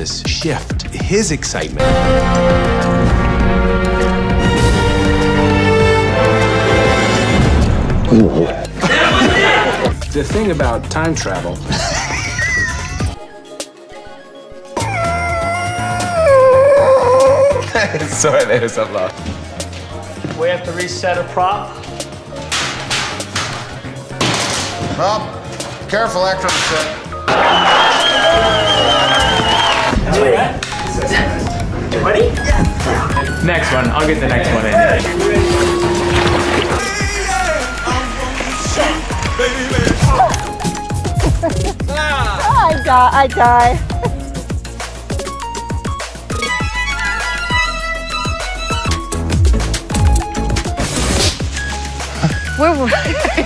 this shift, his excitement. The thing about time travel. Sorry, there's a lot. We have to reset a prop. Prop. Careful, actress. Ready? Yeah. Next one. I'll get the next one in. Oh, I die. We're okay.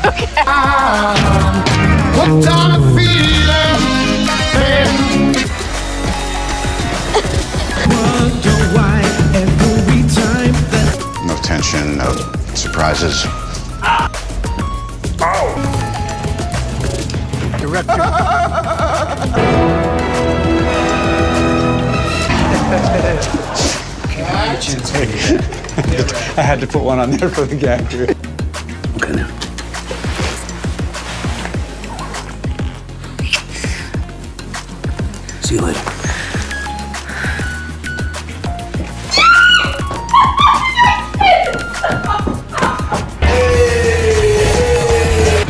What kind of feeling, baby? Wonder why every time that... No tension, no surprises. Ah. Oh! Director. I had to put one on there for the gag. Now. See you later.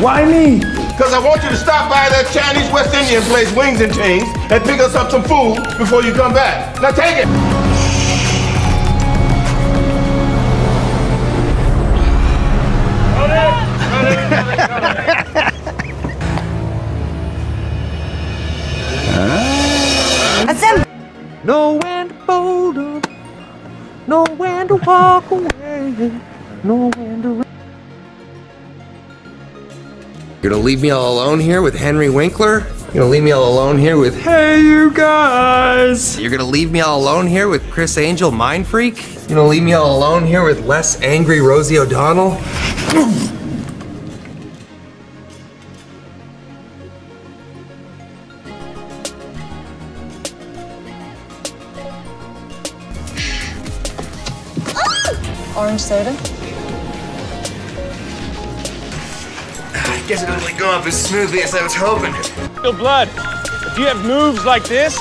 Why me? Because I want you to stop by that Chinese West Indian place, Wings and Chains, and pick us up some food before you come back. Now take it. That's him. Know when to fold up, know when to walk away, know when to... You're gonna leave me all alone here with Henry Winkler? You're gonna leave me all alone here with Hey You Guys? You're gonna leave me all alone here with Chris Angel Mind Freak? You're gonna leave me all alone here with less angry Rosie O'Donnell? Orange soda? I guess it doesn't go up as smoothly as I was hoping. Still blood. If you have moves like this...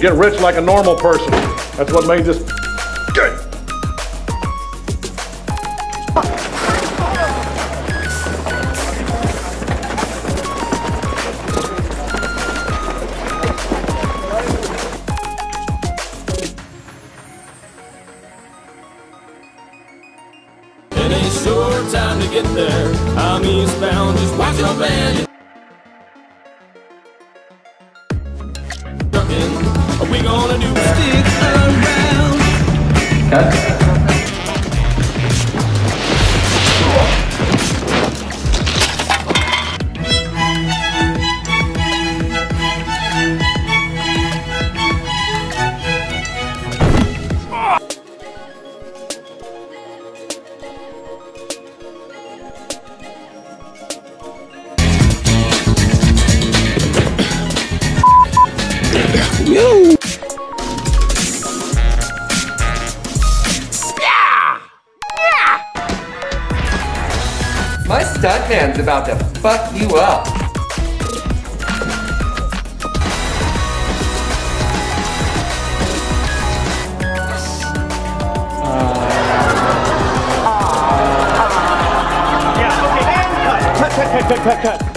Get rich like a normal person. That's what made this good. It ain't sure time to get there. I'm eastbound, just watch your band. We gonna do stick around. Cut. Yo. My stuntman's about to fuck you up. Yeah, okay, cut.